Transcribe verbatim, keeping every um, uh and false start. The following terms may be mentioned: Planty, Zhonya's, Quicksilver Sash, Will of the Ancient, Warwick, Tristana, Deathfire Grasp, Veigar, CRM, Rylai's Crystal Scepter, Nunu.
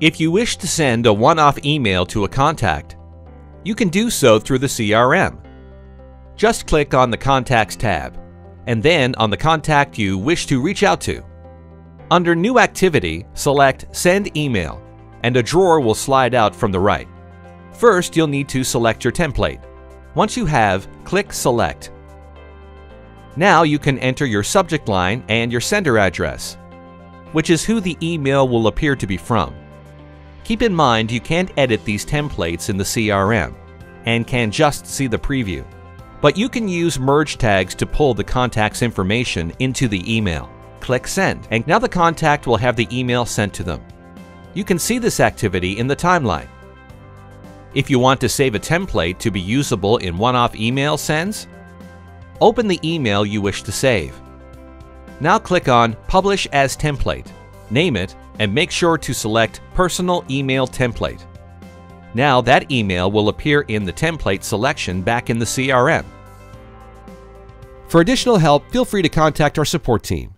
If you wish to send a one-off email to a contact, you can do so through the C R M. Just click on the Contacts tab, and then on the contact you wish to reach out to. Under New Activity, select Send Email, and a drawer will slide out from the right. First, you'll need to select your template. Once you have, click Select. Now you can enter your subject line and your sender address, which is who the email will appear to be from. Keep in mind you can't edit these templates in the C R M and can just see the preview, but you can use merge tags to pull the contact's information into the email. Click Send, and now the contact will have the email sent to them. You can see this activity in the timeline. If you want to save a template to be usable in one-off email sends, open the email you wish to save. Now click on Publish as Template, name it, and make sure to select Personal Email Template. Now that email will appear in the template selection back in the C R M. For additional help, feel free to contact our support team.